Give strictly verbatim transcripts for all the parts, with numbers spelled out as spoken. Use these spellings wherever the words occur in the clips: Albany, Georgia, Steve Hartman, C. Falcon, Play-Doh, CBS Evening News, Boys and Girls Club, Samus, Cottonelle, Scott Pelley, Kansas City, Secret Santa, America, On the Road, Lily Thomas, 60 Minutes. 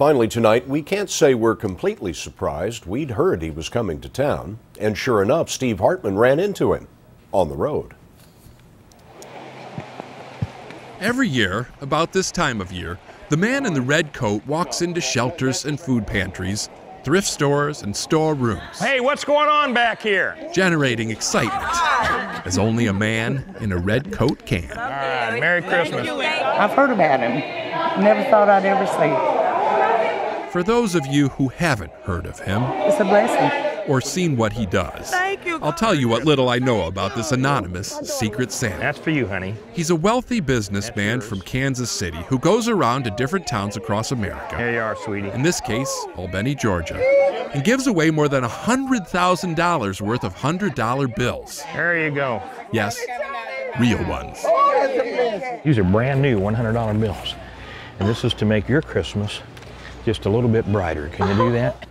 Finally tonight, we can't say we're completely surprised. We'd heard he was coming to town, and sure enough, Steve Hartman ran into him on the road. Every year, about this time of year, the man in the red coat walks into shelters and food pantries, thrift stores and storerooms. Hey, what's going on back here? Generating excitement, as only a man in a red coat can. All right, Merry Christmas. I've heard about him. Never thought I'd ever see him. For those of you who haven't heard of him, it's a blessing, or seen what he does, Thank you, I'll tell you what little I know about this anonymous Secret Santa. That's for you, honey. He's a wealthy businessman from Kansas City who goes around to different towns across America. Here you are, sweetie. In this case, Albany, Georgia, and gives away more than one hundred thousand dollars worth of one hundred dollar bills. There you go. Yes, real ones. These are brand new one hundred dollar bills, and this is to make your Christmas just a little bit brighter. Can you do that?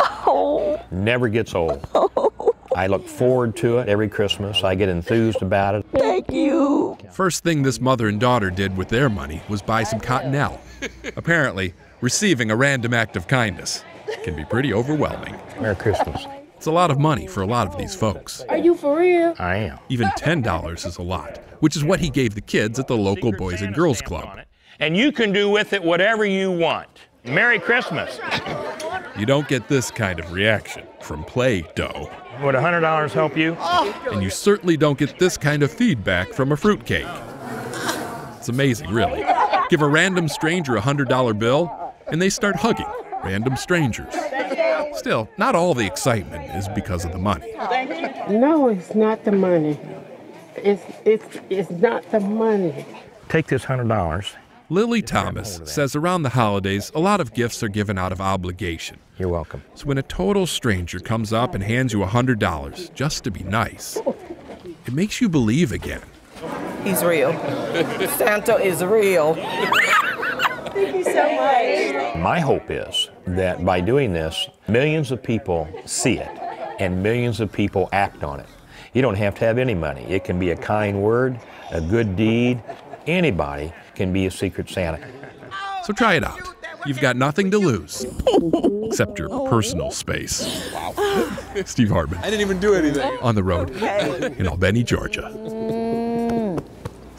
Oh. Never gets old. Oh. I look forward to it every Christmas. I get enthused about it. Thank you. First thing this mother and daughter did with their money was buy some Cottonelle. Apparently, receiving a random act of kindness can be pretty overwhelming. Merry Christmas. It's a lot of money for a lot of these folks. Are you for real? I am. Even ten dollars is a lot, which is what he gave the kids at the local Boys and Girls Club. And you can do with it whatever you want. Merry Christmas. You don't get this kind of reaction from Play-Doh. Would one hundred dollars help you? Oh. And you certainly don't get this kind of feedback from a fruitcake. It's amazing, really. Give a random stranger a one hundred dollar bill, and they start hugging random strangers. Still, not all the excitement is because of the money. No, it's not the money. It's, it's, it's not the money. Take this one hundred dollars. Lily Thomas says around the holidays, a lot of gifts are given out of obligation. You're welcome. So when a total stranger comes up and hands you one hundred dollars just to be nice, it makes you believe again. He's real. Santa is real. Thank you so much. My hope is that by doing this, millions of people see it and millions of people act on it. You don't have to have any money. It can be a kind word, a good deed. Anybody can be a Secret Santa. So try it out. You've got nothing to lose, except your personal space. Wow. Steve Hartman. I didn't even do anything. On the road okay. in Albany, Georgia. Mm.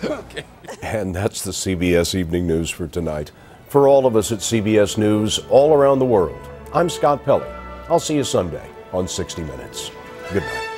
Okay. And that's the C B S Evening News for tonight. For all of us at C B S News all around the world, I'm Scott Pelley. I'll see you Sunday on sixty minutes. Good night.